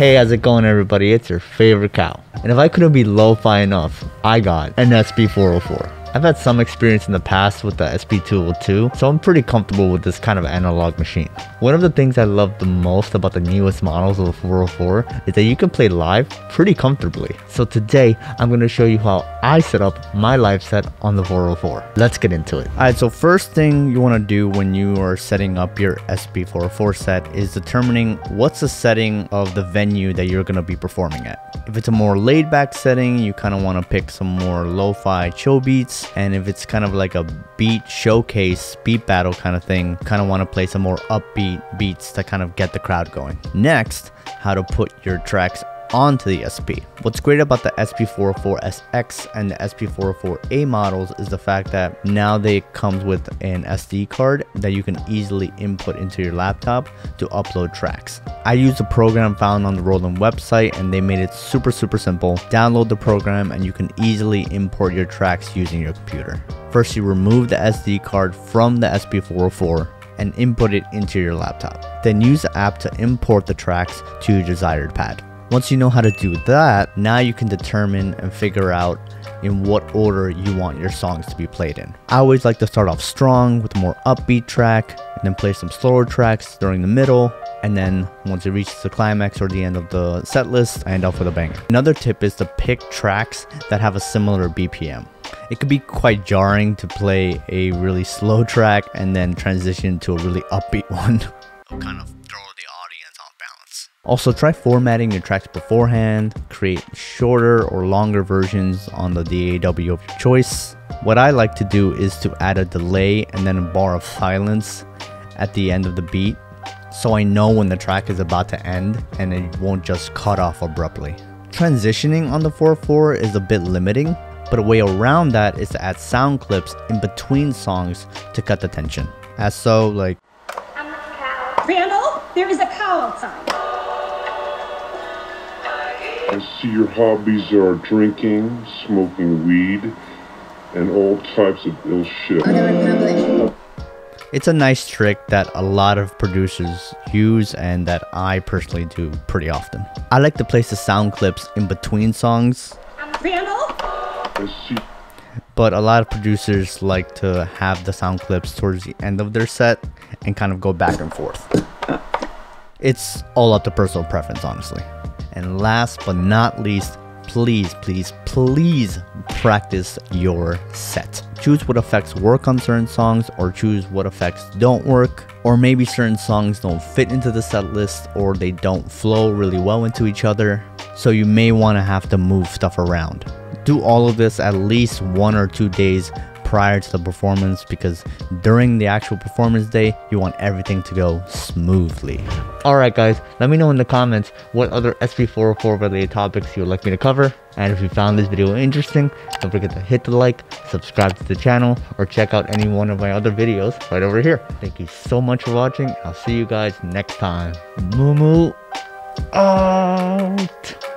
Hey, how's it going everybody? It's your favorite cow. And if I couldn't be lo-fi enough, I got an SP404. I've had some experience in the past with the SP202, so I'm pretty comfortable with this kind of analog machine. One of the things I love the most about the newest models of the 404 is that you can play live pretty comfortably. So today, I'm going to show you how I set up my live set on the 404. Let's get into it. Alright, so first thing you want to do when you are setting up your SP404 set is determining what's the setting of the venue that you're going to be performing at. If it's a more laid back setting, you kind of want to pick some more lo-fi chill beats. And if it's kind of like a beat showcase, beat battle kind of thing, kind of want to play some more upbeat beats to kind of get the crowd going. Next, how to put your tracks onto the SP. What's great about the SP404SX and the SP404A models is the fact that now they comes with an SD card that you can easily input into your laptop to upload tracks. I used a program found on the Roland website and they made it super simple. Download the program and you can easily import your tracks using your computer. First, you remove the SD card from the SP404 and input it into your laptop. Then use the app to import the tracks to your desired pad. Once you know how to do that, now you can determine and figure out in what order you want your songs to be played in. I always like to start off strong with a more upbeat track, and then play some slower tracks during the middle, and then once it reaches the climax or the end of the set list, I end up with a banger. Another tip is to pick tracks that have a similar BPM. It could be quite jarring to play a really slow track and then transition to a really upbeat one. Kind of throw the audience off balance. Also, try formatting your tracks beforehand, create shorter or longer versions on the DAW of your choice. What I like to do is to add a delay and then a bar of silence at the end of the beat, so I know when the track is about to end and it won't just cut off abruptly. Transitioning on the 404 is a bit limiting, but a way around that is to add sound clips in between songs to cut the tension. As so, like, I'm a cow. Randall, there is a cow outside. I see your hobbies are drinking, smoking weed, and all types of ill shit. It's a nice trick that a lot of producers use and that I personally do pretty often. I like to place the sound clips in between songs, but a lot of producers like to have the sound clips towards the end of their set and kind of go back and forth. It's all up to personal preference, honestly. And last but not least, please practice your set. Choose what effects work on certain songs, or choose what effects don't work, or maybe certain songs don't fit into the set list or they don't flow really well into each other, so you may want to have to move stuff around. Do all of this at least 1 or 2 days prior to the performance, because during the actual performance day, you want everything to go smoothly. Alright guys, let me know in the comments what other SP404 related topics you would like me to cover. And if you found this video interesting, don't forget to hit the like, subscribe to the channel, or check out any one of my other videos right over here. Thank you so much for watching. I'll see you guys next time. Moo moo out.